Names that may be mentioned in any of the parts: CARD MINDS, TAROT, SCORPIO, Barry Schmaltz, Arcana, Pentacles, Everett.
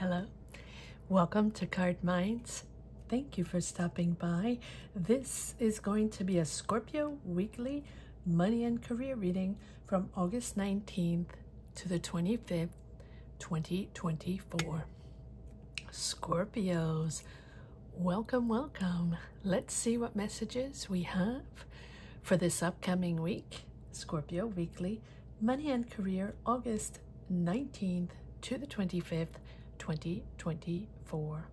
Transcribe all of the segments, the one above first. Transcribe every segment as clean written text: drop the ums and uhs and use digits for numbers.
Hello, welcome to Card Minds. Thank you for stopping by. This is going to be a Scorpio weekly money and career reading from August 19th to the 25th, 2024. Scorpios, welcome, welcome. Let's see what messages we have for this upcoming week. Scorpio weekly money and career, August 19th to the 25th, 2024.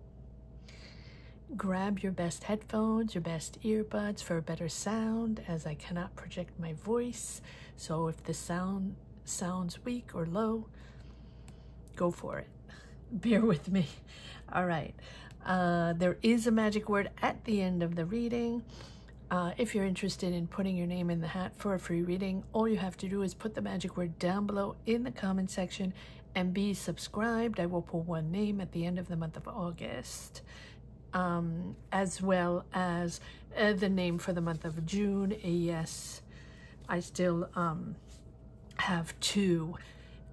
Grab your best headphones, your best earbuds for a better sound, as I cannot project my voice. So if the sound sounds weak or low, go for it. Bear with me. All right. There is a magic word at the end of the reading. If you're interested in putting your name in the hat for a free reading, all you have to do is put the magic word down below in the comment section and be subscribed. I will pull one name at the end of the month of August, as well as the name for the month of June. Yes, I still have two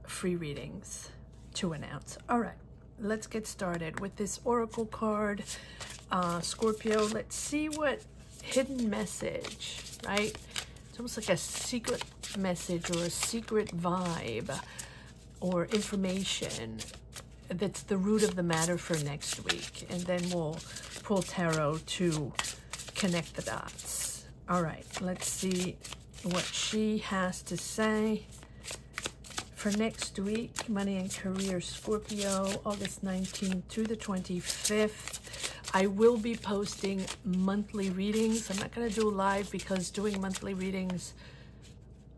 free readings to announce. All right, let's get started with this Oracle card. Scorpio, let's see what hidden message, right? It's almost like a secret message or a secret vibe or information that's the root of the matter for next week, and then we'll pull tarot to connect the dots. All right, let's see what she has to say for next week. Money and career, Scorpio, August 19th to the 25th. I will be posting monthly readings. I'm not going to do live because doing monthly readings,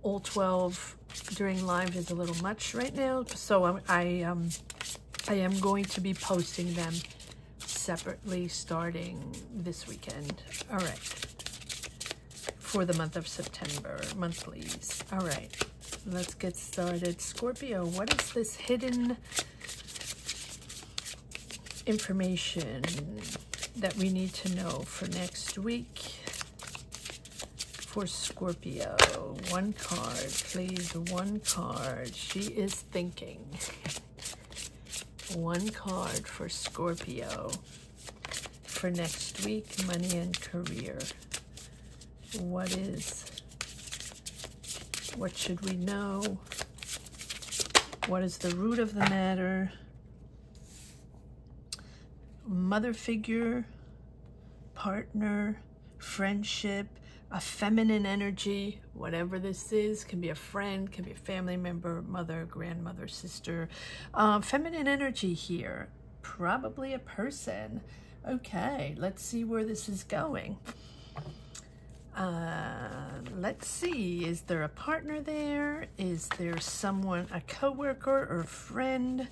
all 12 during live, is a little much right now. So I am going to be posting them separately starting this weekend. All right. For the month of September, monthlies. All right. Let's get started. Scorpio, what is this hidden information that we need to know for next week for Scorpio? One card, please. One card. She is thinking. One card for Scorpio for next week, money and career. What should we know? What is the root of the matter? Mother figure, partner, friendship, a feminine energy, whatever this is. Can be a friend, can be a family member, mother, grandmother, sister. Feminine energy here, probably a person. Okay, let's see where this is going. Let's see, is there a partner there? Is there someone, a coworker or friend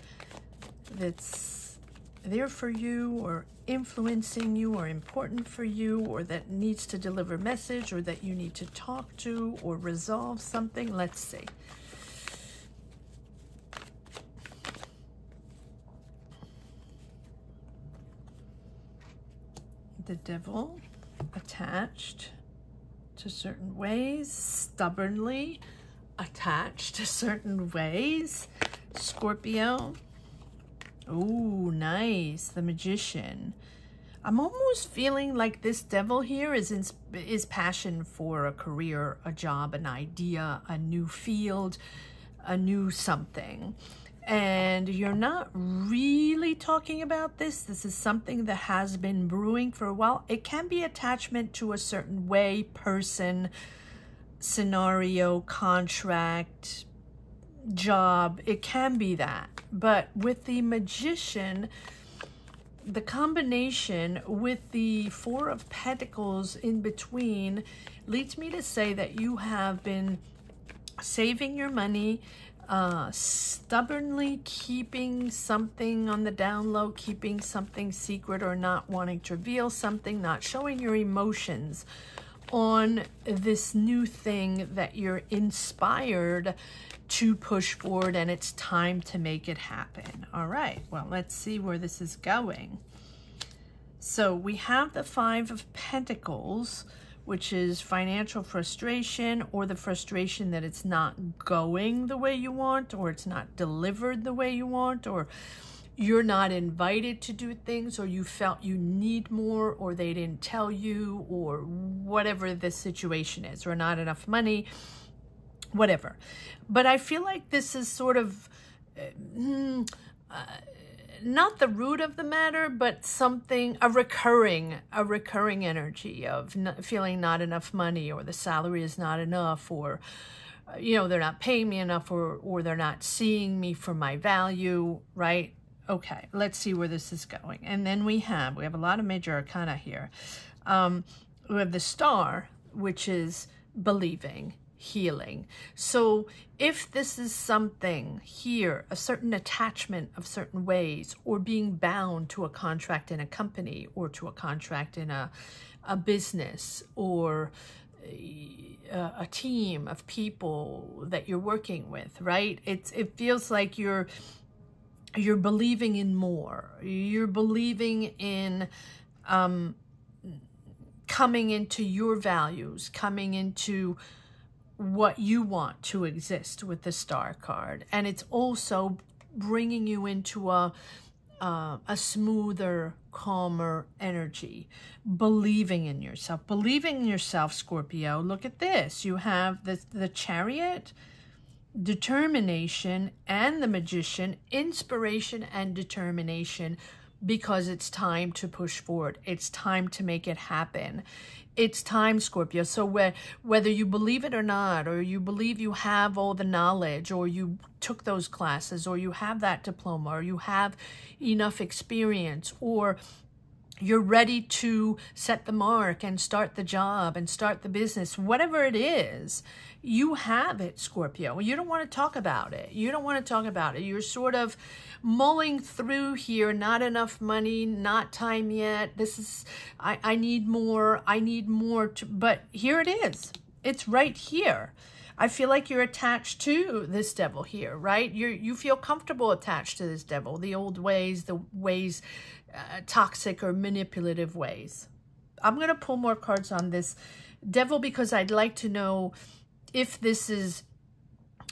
that's there for you or influencing you or important for you, or that needs to deliver message, or that you need to talk to or resolve something? Let's see. The devil, attached to certain ways, stubbornly attached to certain ways, Scorpio. Oh, nice. The magician. I'm almost feeling like this devil here is passion for a career, a job, an idea, a new field, a new something. And you're not really talking about this. This is something that has been brewing for a while. It can be attachment to a certain way, person, scenario, contract, job. It can be that. But with the magician, the combination with the Four of Pentacles in between leads me to say that you have been saving your money, stubbornly keeping something on the down low, keeping something secret, or not wanting to reveal something, not showing your emotions on this new thing that you're inspired to push forward, and it's time to make it happen. All right, well, let's see where this is going. So we have the Five of Pentacles, which is financial frustration, or the frustration that it's not going the way you want, or it's not delivered the way you want, or you're not invited to do things, or you felt you need more, or they didn't tell you, or whatever the situation is, or not enough money, whatever. But I feel like this is sort of not the root of the matter, but something, a recurring energy of feeling not enough money, or the salary is not enough, or you know, they're not paying me enough, or they're not seeing me for my value, right? Okay, let's see where this is going. And then we have a lot of major arcana here. We have the star, which is believing, healing. So if this is something here, a certain attachment of certain ways, or being bound to a contract in a company, or to a contract in a business, or a team of people that you're working with, right? It feels like you're believing in more. You're believing in coming into your values, coming into what you want to exist with the star card. And it's also bringing you into a smoother, calmer energy, believing in yourself. Believing in yourself, Scorpio. Look at this. You have the Chariot, determination, and the Magician, inspiration and determination, because it's time to push forward. It's time to make it happen. It's time, Scorpio. So whether you believe it or not, or you believe you have all the knowledge, or you took those classes, or you have that diploma, or you have enough experience, or you're ready to set the mark and start the job and start the business, whatever it is, you have it, Scorpio. You don't want to talk about it. You don't want to talk about it. You're sort of mulling through here, not enough money, not time yet. This is, I need more. I need more. But here it is. It's right here. I feel like you're attached to this devil here, right? You feel comfortable attached to this devil, the old ways, the ways, toxic or manipulative ways. I'm going to pull more cards on this devil, because I'd like to know if this is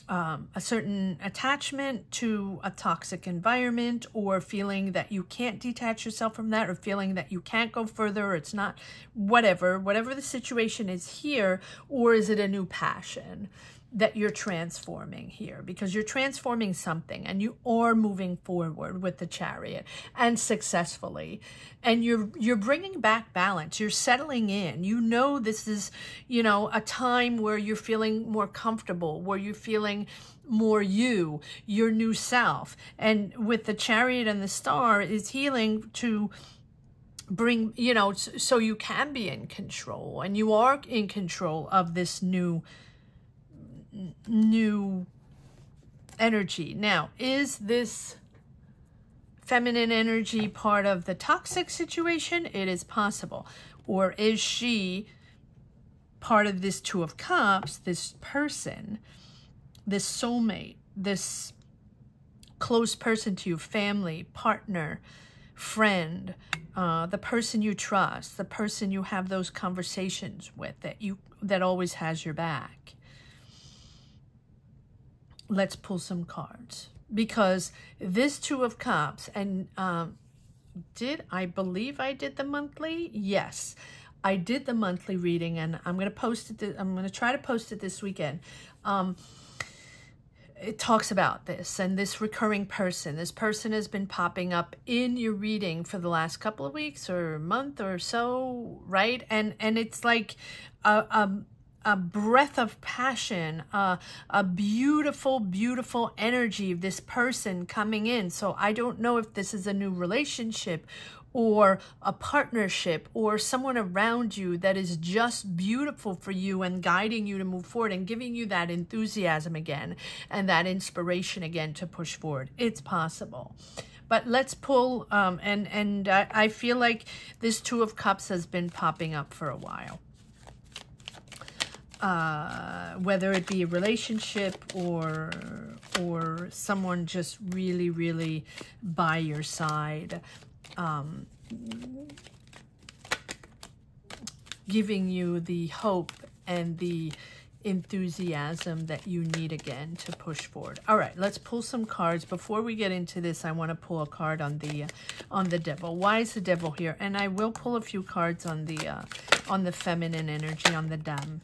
a certain attachment to a toxic environment, or feeling that you can't detach yourself from that, or feeling that you can't go further, or it's not, whatever the situation is here. Or is it a new passion that you're transforming here? Because you're transforming something, and you are moving forward with the Chariot, and successfully, and you're bringing back balance. You're settling in. You know, this is, you know, a time where you're feeling more comfortable, where you're feeling more you, your new self. And with the Chariot and the Star is healing, to bring, you know, so you can be in control, and you are in control of this new energy. Now, is this feminine energy part of the toxic situation? It is possible. Or is she part of this Two of Cups, this person, this soulmate, this close person to you, family, partner, friend, the person you trust, the person you have those conversations with, that always has your back? Let's pull some cards, because this Two of Cups, and I believe I did the monthly. Yes, I did the monthly reading, and I'm going to post it. I'm going to try to post it this weekend. It talks about this, and this recurring person. This person has been popping up in your reading for the last couple of weeks or month or so, right? And it's like a breath of passion, a beautiful, beautiful energy of this person coming in. So I don't know if this is a new relationship, or a partnership, or someone around you that is just beautiful for you, and guiding you to move forward, and giving you that enthusiasm again, and that inspiration again to push forward. It's possible. But let's pull, I feel like this Two of Cups has been popping up for a while. Whether it be a relationship, or someone just really, really by your side, giving you the hope and the enthusiasm that you need again to push forward. All right, let's pull some cards. Before we get into this, I want to pull a card on the devil. Why is the devil here? And I will pull a few cards on the feminine energy, on the dame.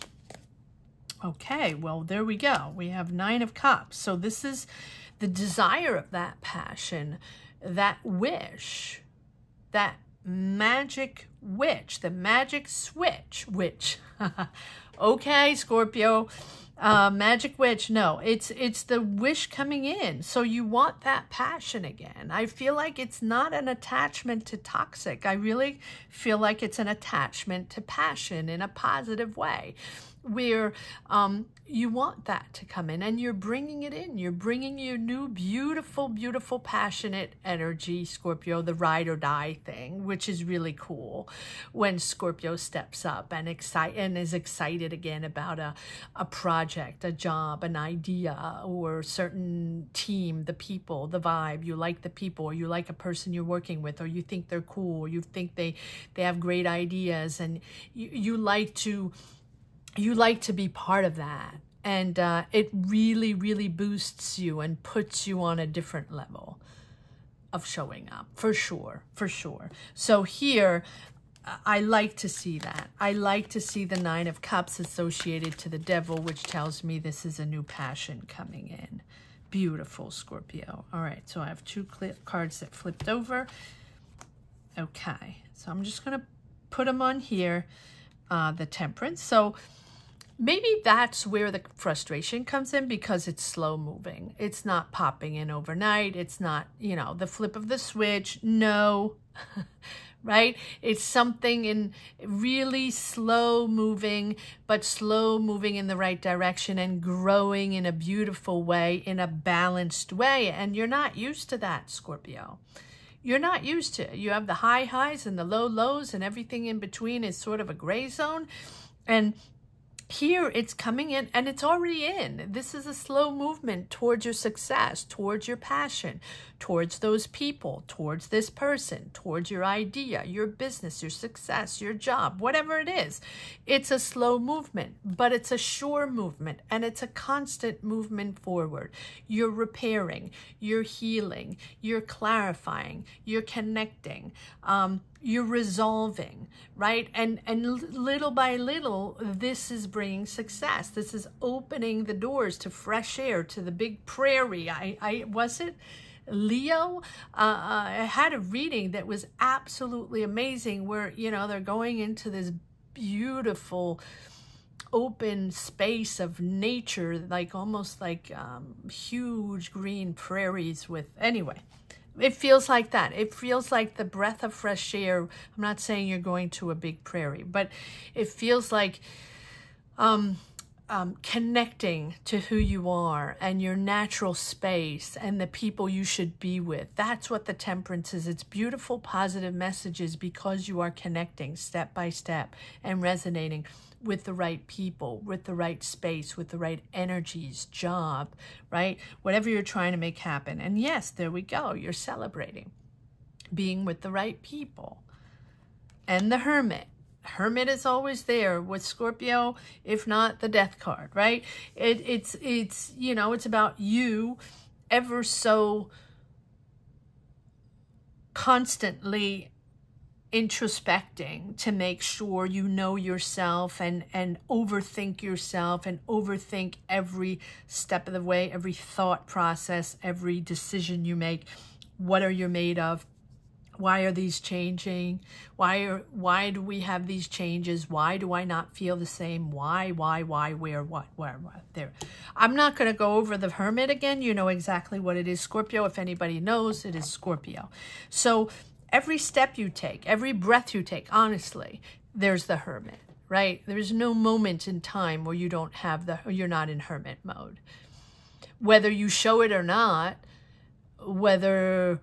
Okay, well, there we go. We have 9 of Cups. So this is the desire of that passion, that wish, that magic witch, the magic switch, witch. Okay, Scorpio, magic witch. No, it's the wish coming in. So you want that passion again. I feel like it's not an attachment to toxic. I really feel like it's an attachment to passion in a positive way, where you want that to come in, and you're bringing it in. You're bringing your new, beautiful, beautiful, passionate energy, Scorpio, the ride or die thing, which is really cool when Scorpio steps up and is excited again about a project, a job, an idea, or a certain team, the people, the vibe. You like the people, or you like a person you're working with, or you think they're cool, or you think they have great ideas, and you like to... You like to be part of that, and it really, really boosts you and puts you on a different level of showing up, for sure, for sure. So here, I like to see that. I like to see the 9 of Cups associated to the devil, which tells me this is a new passion coming in. Beautiful, Scorpio. All right, so I have 2 cards that flipped over. Okay, so I'm just going to put them on here, the Temperance. So maybe that's where the frustration comes in, because it's slow moving. It's not popping in overnight. It's not, you know, the flip of the switch. No, right? It's something in really slow moving, but slow moving in the right direction and growing in a beautiful way, in a balanced way. And you're not used to that, Scorpio. You're not used to it. You have the high highs and the low lows, and everything in between is sort of a gray zone. And here it's coming in, and it's already in. This is a slow movement towards your success, towards your passion, towards those people, towards this person, towards your idea, your business, your success, your job, whatever it is. It's a slow movement, but it's a sure movement, and it's a constant movement forward. You're repairing, you're healing, you're clarifying, you're connecting, you're resolving, right? And little by little, this is bringing success. This is opening the doors to fresh air, to the big prairie. I was it Leo? I had a reading that was absolutely amazing, where, you know, they're going into this beautiful open space of nature, like almost like huge green prairies with, anyway. It feels like that. It feels like the breath of fresh air. I'm not saying you're going to a big prairie, but it feels like connecting to who you are and your natural space and the people you should be with. That's what the Temperance is. It's beautiful, positive messages, because you are connecting step by step and resonating with the right people, with the right space, with the right energies, job, right? Whatever you're trying to make happen. And yes, there we go. You're celebrating being with the right people. And the Hermit. Hermit is always there with Scorpio, if not the death card, right? It's you know, it's about you ever so constantly introspecting to make sure you know yourself, and overthink yourself, and overthink every step of the way, every thought process, every decision you make. What are you made of? Why are these changing? Why do we have these changes? Why do I not feel the same? Why, where, what, where, there. I'm not going to go over the Hermit again. You know exactly what it is, Scorpio. If anybody knows, it is Scorpio. So every step you take, every breath you take, honestly, there's the Hermit, right? There's no moment in time where you don't have or you're not in Hermit mode. Whether you show it or not, whether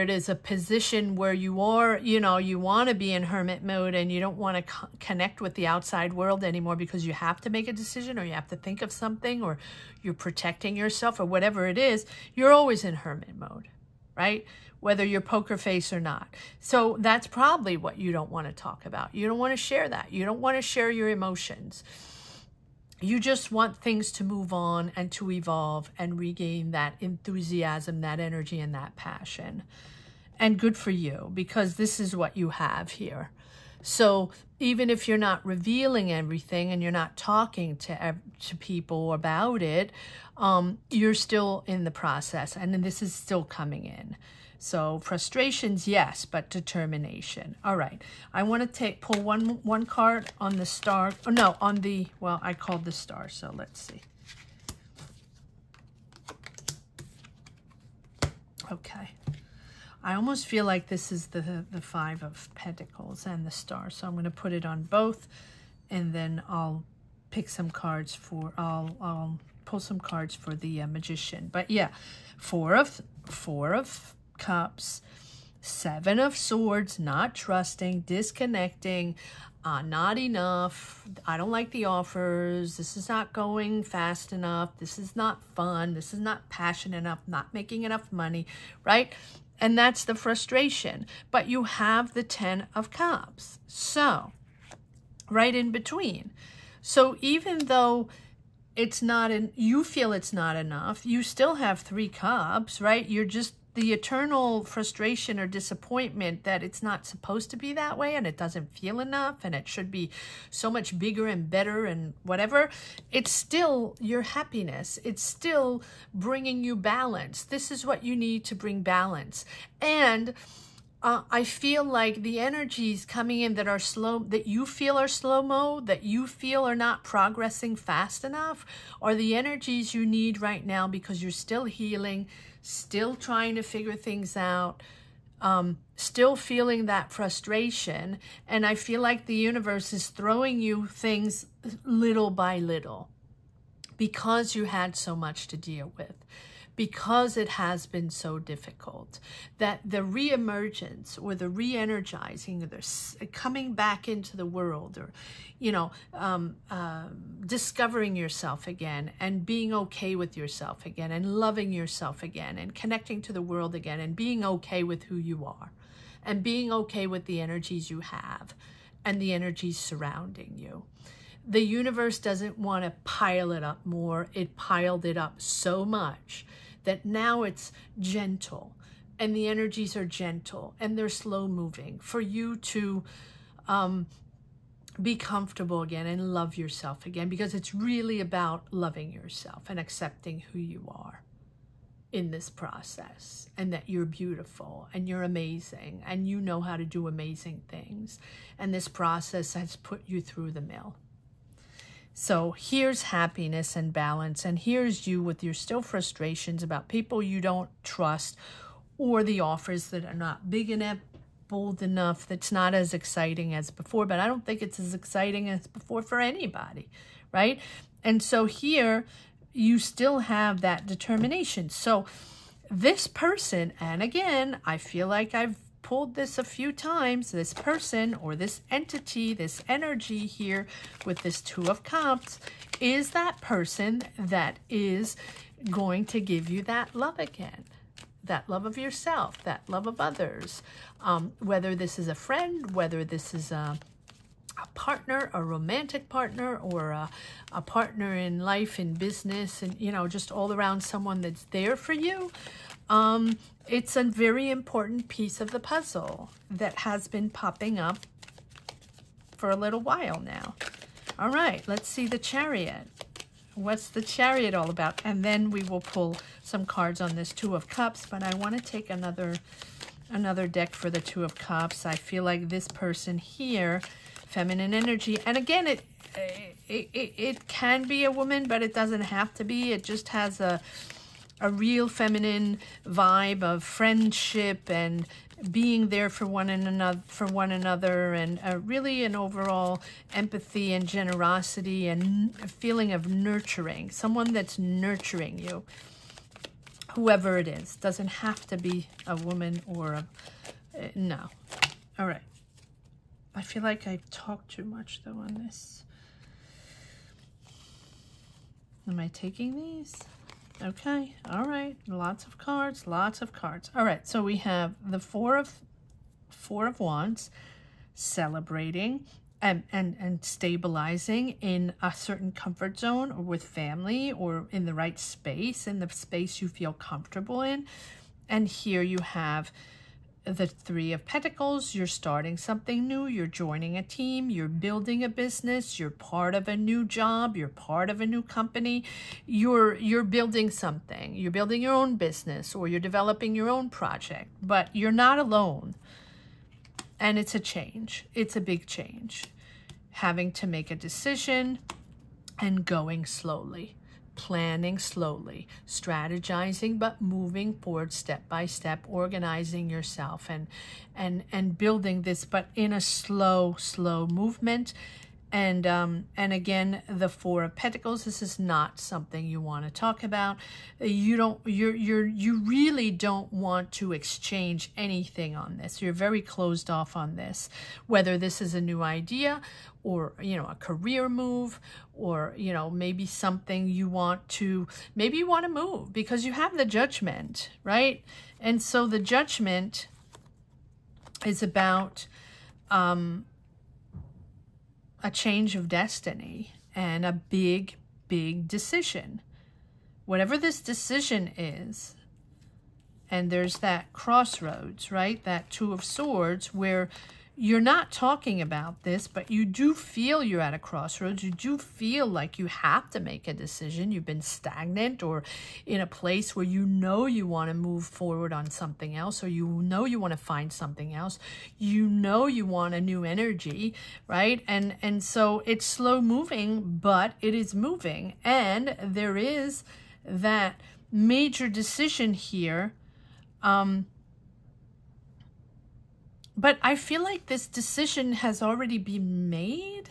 it is a position where you are, you know, you want to be in Hermit mode and you don't want to connect with the outside world anymore because you have to make a decision, or you have to think of something, or you're protecting yourself, or whatever it is, you're always in Hermit mode, right? Whether you're poker face or not. So that's probably what you don't want to talk about. You don't want to share that. You don't want to share your emotions. You just want things to move on and to evolve and regain that enthusiasm, that energy, and that passion. And good for you, because this is what you have here. So even if you're not revealing everything and you're not talking to people about it, you're still in the process, and then this is still coming in. So frustrations, yes, but determination. All right, I want to pull one card on the star. Oh, no, on the, well, I called the star, so let's see. Okay. I almost feel like this is the Five of Pentacles and the Star. So I'm going to put it on both, and then I'll pick some cards for, I'll pull some cards for the Magician. But yeah, Four of Cups, Seven of Swords, not trusting, disconnecting, not enough. I don't like the offers. This is not going fast enough. This is not fun. This is not passionate enough, not making enough money, right? And that's the frustration. But you have the Ten of Cups. So, right in between. So even though it's not, you feel it's not enough, you still have three cups, right? You're just the eternal frustration or disappointment that it's not supposed to be that way, and it doesn't feel enough, and it should be so much bigger and better and whatever. It's still your happiness. It's still bringing you balance. This is what you need to bring balance. And I feel like the energies coming in that are slow, that you feel are slow-mo, that you feel are not progressing fast enough, are the energies you need right now, because you're still healing, still trying to figure things out, still feeling that frustration. And I feel like the universe is throwing you things little by little, because you had so much to deal with, because it has been so difficult, that the reemergence or the re-energizing or the coming back into the world, or, you know, discovering yourself again and being okay with yourself again and loving yourself again and connecting to the world again and being okay with who you are and being okay with the energies you have and the energies surrounding you. The universe doesn't want to pile it up more. It piled it up so much that now it's gentle, and the energies are gentle and they're slow moving for you to be comfortable again and love yourself again, because it's really about loving yourself and accepting who you are in this process, and that you're beautiful and you're amazing and you know how to do amazing things, and this process has put you through the mill. So here's happiness and balance, and here's you with your still frustrations about people you don't trust, or the offers that are not big enough, bold enough, that's not as exciting as before. But I don't think it's as exciting as before for anybody, right? And so here you still have that determination. So this person, and again, I feel like I've pulled this a few times, this person or this entity, this energy here with this Two of Cups, is that person that is going to give you that love again, that love of yourself, that love of others, whether this is a friend, whether this is a partner, a romantic partner, or a partner in life, in business, and, you know, just all around someone that's there for you. It's a very important piece of the puzzle that has been popping up for a little while now. All right, let's see the Chariot. What's the Chariot all about? And then we will pull some cards on this Two of Cups, but I want to take another deck for the Two of Cups. I feel like this person here, feminine energy, and again, it can be a woman, but it doesn't have to be. It just has a real feminine vibe of friendship and being there for one another, and really an overall empathy and generosity and a feeling of nurturing, someone that's nurturing you, whoever it is. Doesn't have to be a woman or a no. All right, I feel like I've talked too much though on this. Am I taking these? Okay, all right, lots of cards, lots of cards. All right, so we have the Four of Wands, celebrating, and stabilizing in a certain comfort zone or with family or in the right space, in the space you feel comfortable in. And here you have the Three of Pentacles. You're starting something new. You're joining a team. You're building a business. You're part of a new job. You're part of a new company. You're building something. You're building your own business or you're developing your own project, but you're not alone. And it's a change. It's a big change. Having to make a decision and going slowly, planning slowly, strategizing, but moving forward step by step, organizing yourself and building this, but in a slow movement. And again, the Four of Pentacles, this is not something you want to talk about. You really don't want to exchange anything on this. You're very closed off on this, whether this is a new idea or, you know, a career move, or, you know, maybe something you want to, maybe you want to move because you have the Judgment, right? And so the Judgment is about, a change of destiny and a big decision. Whatever this decision is, and there's that crossroads, right? That Two of Swords where you're not talking about this, but you do feel you're at a crossroads. You do feel like you have to make a decision. You've been stagnant or in a place where you know you want to move forward on something else, or you know you want to find something else. You know you want a new energy, right? And so it's slow moving, but it is moving. And there is that major decision here. But I feel like this decision has already been made,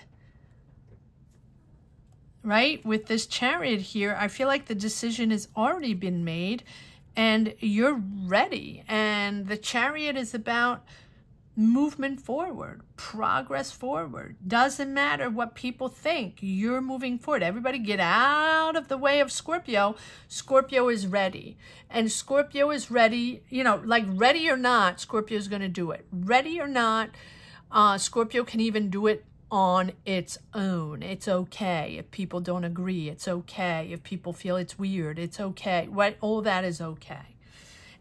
right? With this Chariot here, I feel like the decision has already been made and you're ready. And the Chariot is about movement forward, progress forward. Doesn't matter what people think, you're moving forward. Everybody get out of the way of Scorpio. Scorpio is ready, and Scorpio is ready, you know, like ready or not, Scorpio is going to do it. Ready or not, Scorpio can even do it on its own. It's okay if people don't agree. It's okay if people feel it's weird. It's okay. What, all that is okay.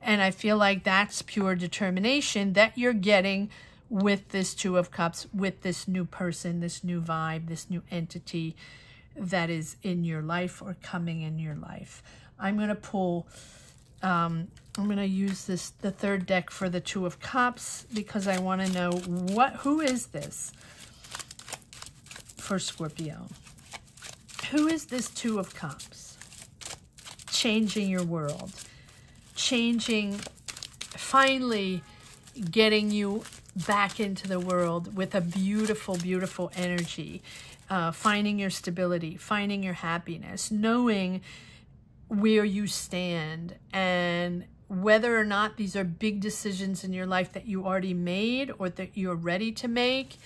And I feel like that's pure determination that you're getting with this Two of Cups, with this new person, this new vibe, this new entity that is in your life or coming in your life. I'm going to pull, I'm going to use this, the third deck for the Two of Cups, because I want to know what, who is this for Scorpio? Who is this Two of Cups? Changing your world. Changing, finally getting you back into the world with a beautiful energy, finding your stability, finding your happiness, knowing where you stand, and whether or not these are big decisions in your life that you already made or that you're ready to make.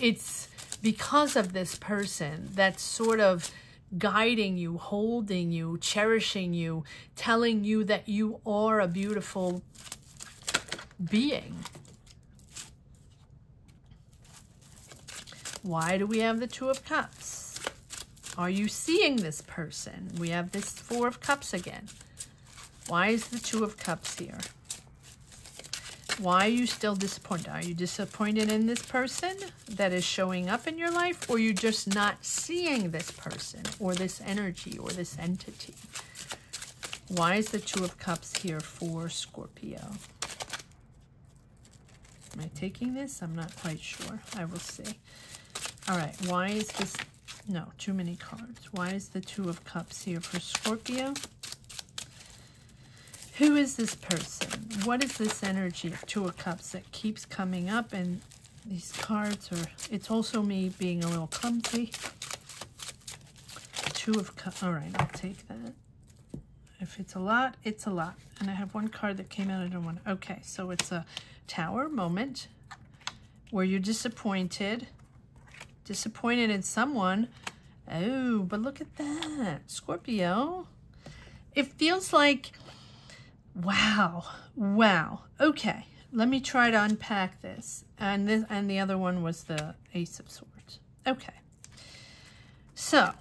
It's because of this person that's sort of guiding you, holding you, cherishing you, telling you that you are a beautiful being. Why do we have the Two of Cups? Are you seeing this person? We have this Four of Cups again. Why is the Two of Cups here? Why are you still disappointed? Are you disappointed in this person that is showing up in your life, or you're just not seeing this person or this energy or this entity? Why is the Two of Cups here for Scorpio? Am I taking this? I'm not quite sure. I will see. All right. Why is this? No, too many cards. Why is the Two of Cups here for Scorpio? Who is this person? What is this energy of Two of Cups that keeps coming up? And these cards are, it's also me being a little clumsy. Two of Cups. All right, I'll take that. If it's a lot, it's a lot. And I have one card that came out. I don't want to. Okay, so it's a Tower moment where you're disappointed. Disappointed in someone. Oh, but look at that, Scorpio. It feels like... Wow. Okay, let me try to unpack this. And the other one was the Ace of Swords. Okay, so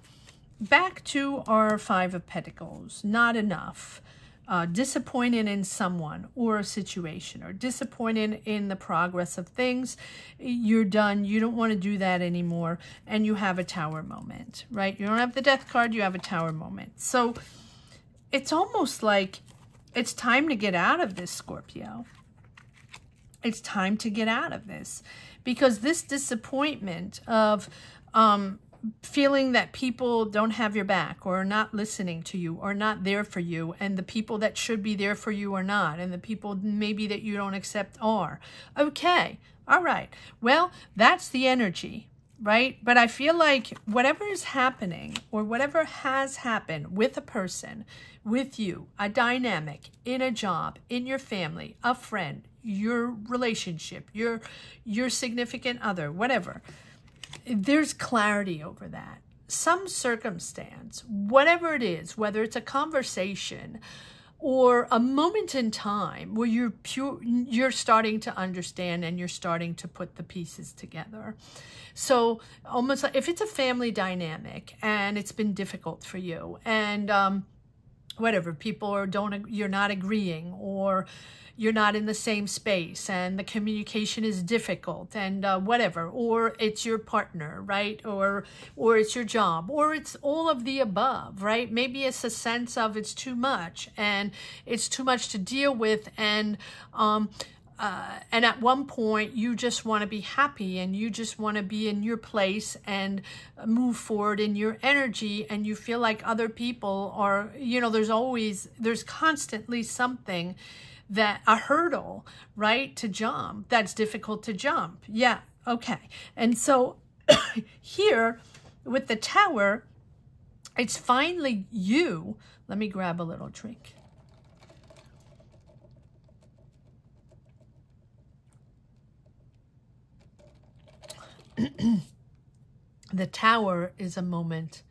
back to our Five of Pentacles. Not enough. Disappointed in someone or a situation, or disappointed in the progress of things. You're done. You don't want to do that anymore. And you have a Tower moment, right? You don't have the Death card. You have a Tower moment. So it's almost like it's time to get out of this, Scorpio. It's time to get out of this, because this disappointment of feeling that people don't have your back, or are not listening to you, or not there for you, and the people that should be there for you are not, and the people maybe that you don't accept are. Okay, all right. Well, that's the energy, right? But I feel like whatever is happening, or whatever has happened with a person, with you, a dynamic, in a job, in your family, a friend, your relationship, your significant other, whatever, there's clarity over that. Some circumstance, whatever it is, whether it's a conversation or a moment in time where you're starting to understand and you're starting to put the pieces together. So almost like if it's a family dynamic and it's been difficult for you, and whatever, people are you're not agreeing, or you're not in the same space, and the communication is difficult, and whatever, or it's your partner, right? Or it's your job, or it's all of the above, right? Maybe it's a sense of it's too much, and it's too much to deal with, and at one point you just want to be happy, and you just want to be in your place and move forward in your energy, and you feel like other people are, you know, there's constantly something, that a hurdle, right, to jump, that's difficult to jump. Yeah, okay. And so here with the Tower, it's finally you. Let me grab a little drink. The Tower is a moment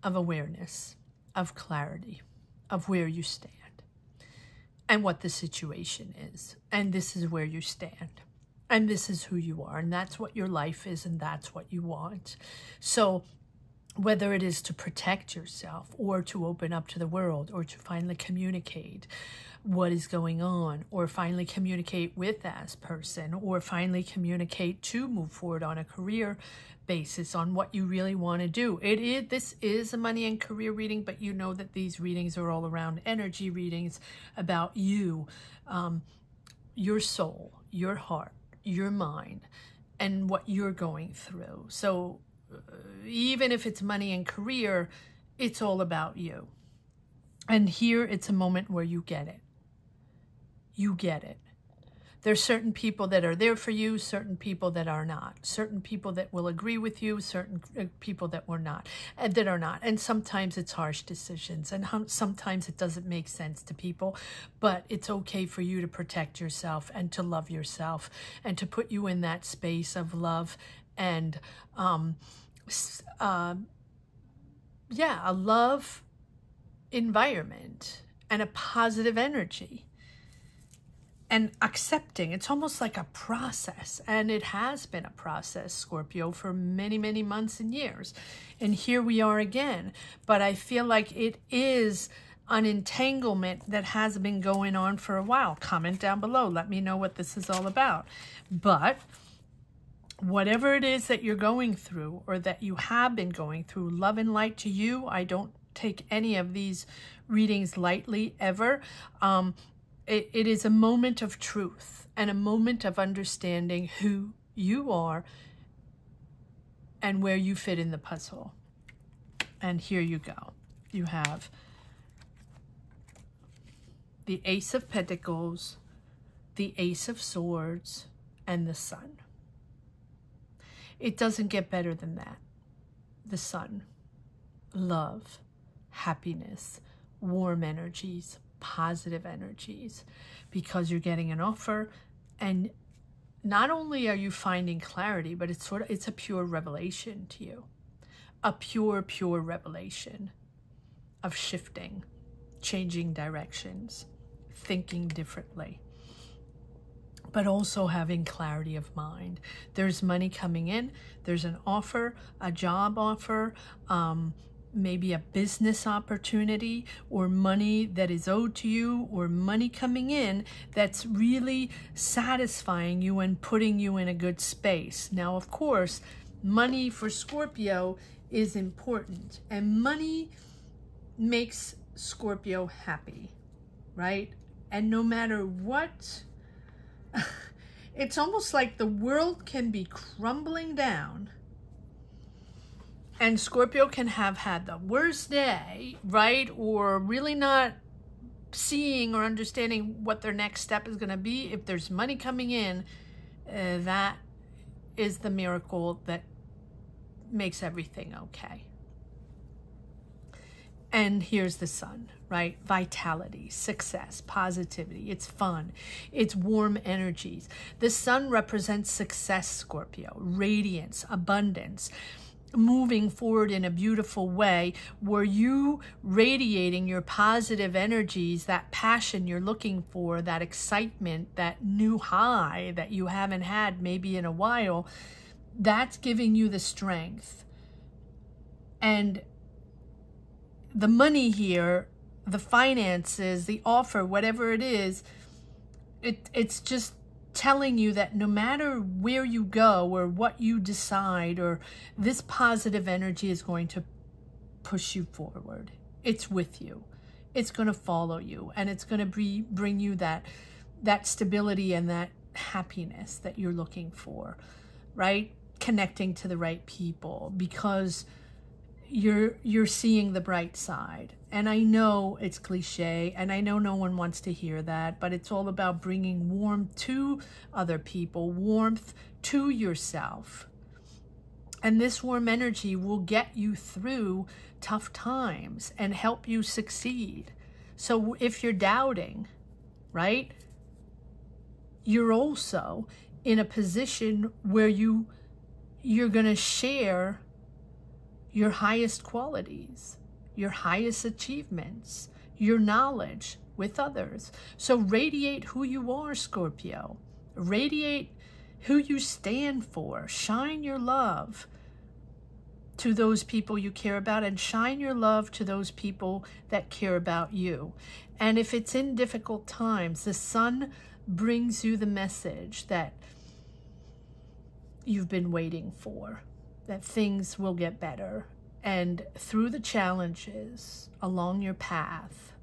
of awareness, of clarity, of where you stand and what the situation is. And this is where you stand. And this is who you are. And that's what your life is. And that's what you want. So whether it is to protect yourself, or to open up to the world, or to finally communicate what is going on, or finally communicate with that person, or finally communicate to move forward on a career basis on what you really want to do. This is a money and career reading, but you know that these readings are all around energy readings about you, your soul, your heart, your mind, and what you're going through. So even if it's money and career, it's all about you. And here it's a moment where you get it. You get it. There's certain people that are there for you, certain people that are not, certain people that will agree with you, certain people that were not, that are not. And sometimes it's harsh decisions, and sometimes it doesn't make sense to people, but it's okay for you to protect yourself and to love yourself and to put you in that space of love and, yeah, a love environment and a positive energy and accepting. It's almost like a process, and it has been a process, Scorpio, for many, many months and years. And here we are again, but I feel like it is an entanglement that has been going on for a while. Comment down below. Let me know what this is all about. But whatever it is that you're going through, or that you have been going through, love and light to you. I don't take any of these readings lightly ever. It is a moment of truth and a moment of understanding who you are and where you fit in the puzzle. And here you go. You have the Ace of Pentacles, the Ace of Swords, and the Sun. It doesn't get better than that. The Sun, love, happiness, warm energies, positive energies, because you're getting an offer, and not only are you finding clarity, but it's a pure revelation to you, a pure revelation of shifting, changing directions, thinking differently, but also having clarity of mind. There's money coming in. There's an offer, a job offer, maybe a business opportunity, or money that is owed to you, or money coming in that's really satisfying you and putting you in a good space. Now, of course, money for Scorpio is important, and money makes Scorpio happy, right? And no matter what, it's almost like the world can be crumbling down, and Scorpio can have had the worst day, right? Or really not seeing or understanding what their next step is going to be. If there's money coming in, that is the miracle that makes everything okay. And here's the sun, right? Vitality, success, positivity. It's fun. It's warm energies. The sun represents success, Scorpio. Radiance, abundance, moving forward in a beautiful way. Were you radiating your positive energies, that passion you're looking for, that excitement, that new high that you haven't had maybe in a while? That's giving you the strength. And the money here, the finances, the offer, whatever it is, it's just telling you that no matter where you go or what you decide, or this positive energy is going to push you forward. It's with you. It's going to follow you, and it's going to bring you that stability and that happiness that you're looking for, right? Connecting to the right people, because you're seeing the bright side. And I know it's cliche, and I know no one wants to hear that, but it's all about bringing warmth to other people, warmth to yourself. And this warm energy will get you through tough times and help you succeed. So if you're doubting, right, you're also in a position where you're going to share your highest qualities, your highest achievements, your knowledge with others. So radiate who you are, Scorpio. Radiate who you stand for. Shine your love to those people you care about, and shine your love to those people that care about you. And if it's in difficult times, the sun brings you the message that you've been waiting for, that things will get better. And through the challenges along your path,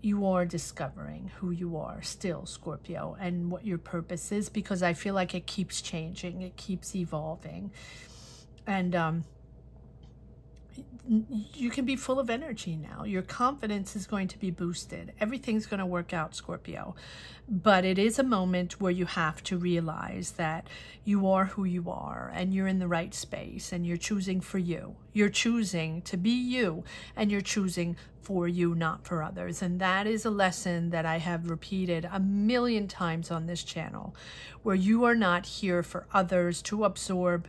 you are discovering who you are still, Scorpio, and what your purpose is, because I feel like it keeps changing. It keeps evolving. And you can be full of energy now. Your confidence is going to be boosted. Everything's going to work out, Scorpio. But it is a moment where you have to realize that you are who you are, and you're in the right space, and you're choosing for you. You're choosing to be you, and you're choosing for you, not for others. And that is a lesson that I have repeated a million times on this channel, where you are not here for others to absorb,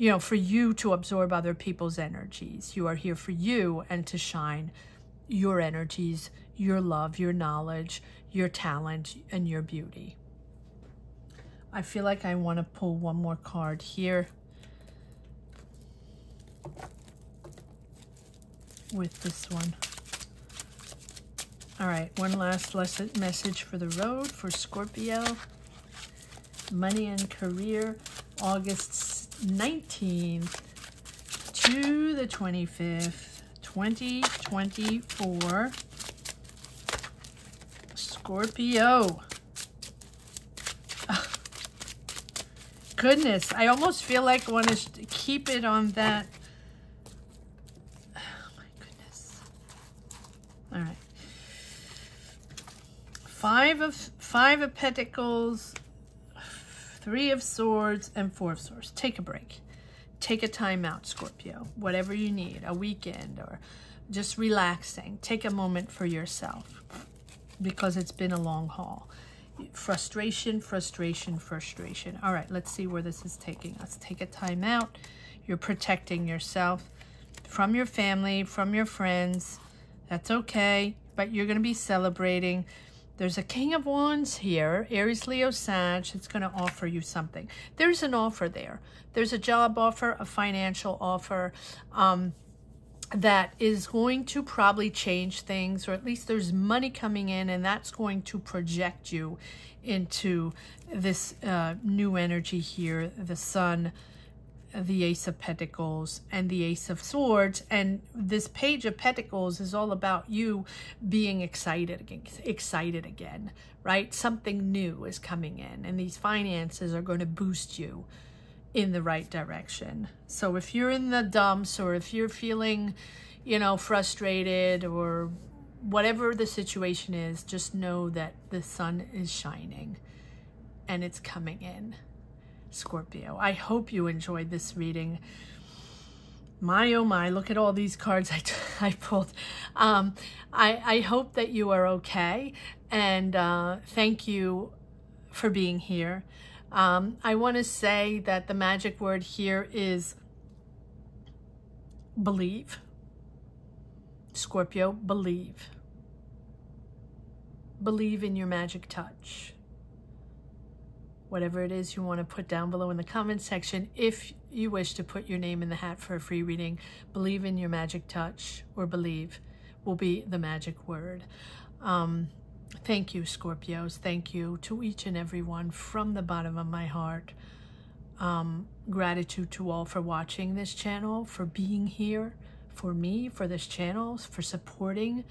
you know, for you to absorb other people's energies. You are here for you, and to shine your energies, your love, your knowledge, your talent, and your beauty. I feel like I want to pull one more card here with this one. All right, one last message for the road for Scorpio. Money and career, August 19th to the 25th, 2024, Scorpio. Oh, goodness, I almost feel like I want to keep it on that. Oh my goodness. All right. Five of Pentacles, Three of Swords, and Four of Swords. Take a break. Take a time out, Scorpio. Whatever you need, a weekend or just relaxing. Take a moment for yourself, because it's been a long haul. Frustration, frustration, frustration. All right, let's see where this is taking us. Take a time out. You're protecting yourself from your family, from your friends. That's okay, but you're going to be celebrating. There's a King of Wands here, Aries, Leo, Sag. It's going to offer you something. There's an offer there. There's a job offer, a financial offer that is going to probably change things, or at least there's money coming in, and that's going to project you into this new energy here, the Sun, the Ace of Pentacles, and the Ace of Swords. And this Page of Pentacles is all about you being excited again, right? Something new is coming in, and these finances are going to boost you in the right direction. So if you're in the dumps, or if you're feeling, you know, frustrated, or whatever the situation is, just know that the sun is shining and it's coming in. Scorpio, I hope you enjoyed this reading. My oh my, look at all these cards I pulled. I hope that you are okay, and thank you for being here. I want to say that the magic word here is believe. Scorpio, believe. Believe in your magic touch. Whatever it is you want to put down below in the comment section, if you wish to put your name in the hat for a free reading, believe in your magic touch, or believe will be the magic word. Thank you, Scorpios. Thank you to each and every one from the bottom of my heart. Gratitude to all for watching this channel, for being here, for me, for this channel, for supporting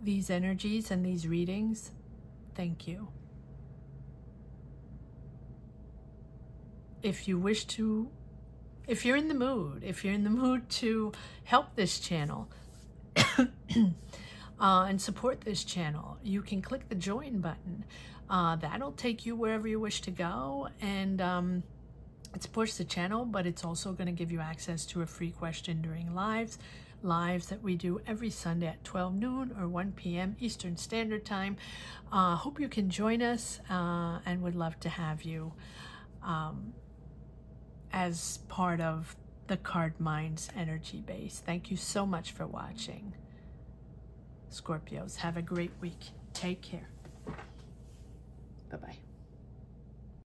these energies and these readings. Thank you. If you wish to, if you're in the mood to help this channel and support this channel, you can click the join button. That'll take you wherever you wish to go, and it supports the channel, but it's also going to give you access to a free question during lives that we do every Sunday at 12 noon or 1 p.m. Eastern Standard Time. Hope you can join us, and would love to have you as part of the Card Minds energy base. Thank you so much for watching. Scorpios, have a great week. Take care. Bye-bye.